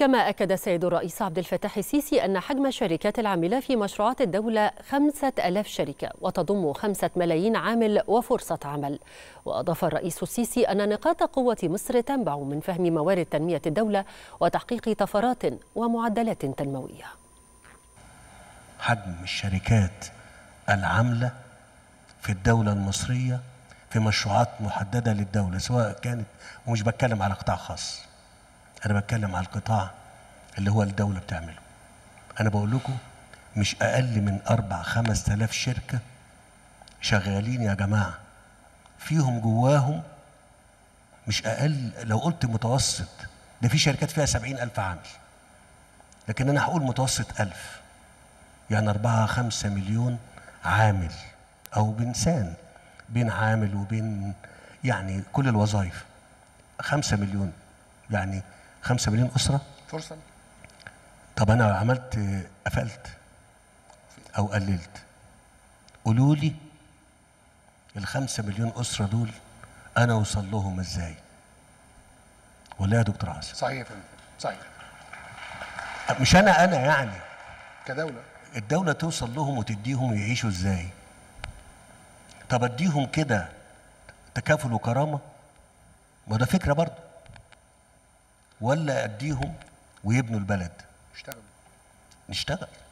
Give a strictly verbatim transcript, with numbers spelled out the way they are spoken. كما أكد السيد الرئيس عبد الفتاح السيسي أن حجم الشركات العاملة في مشروعات الدولة خمسة آلاف شركة وتضم خمسة ملايين عامل وفرصة عمل. وأضاف الرئيس السيسي أن نقاط قوة مصر تنبع من فهم موارد تنمية الدولة وتحقيق طفرات ومعدلات تنموية. حجم الشركات العاملة في الدولة المصرية في مشروعات محددة للدولة، سواء كانت، ومش بتكلم على قطاع خاص، أنا بتكلم على القطاع اللي هو الدولة بتعمله. أنا بقول لكم مش أقل من أربع خمس آلاف شركة شغالين يا جماعة، فيهم جواهم مش أقل، لو قلت متوسط ده في شركات فيها سبعين ألف عامل، لكن أنا هقول متوسط ألف، يعني أربعة خمسة مليون عامل، أو بإنسان بين عامل وبين يعني كل الوظائف خمسة مليون، يعني خمسة مليون أسرة فرصة. طب أنا عملت قفلت أو قللت، قولوا لي الخمسة مليون أسرة دول أنا أوصل لهم إزاي؟ ولا يا دكتور عاصم؟ صحيح صحيح، مش أنا أنا يعني كدولة، الدولة توصل لهم وتديهم ويعيشوا إزاي؟ طب أديهم كده تكافل وكرامة؟ ما ده فكرة برضه، ولا أديهم ويبنوا البلد؟ نشتغل نشتغل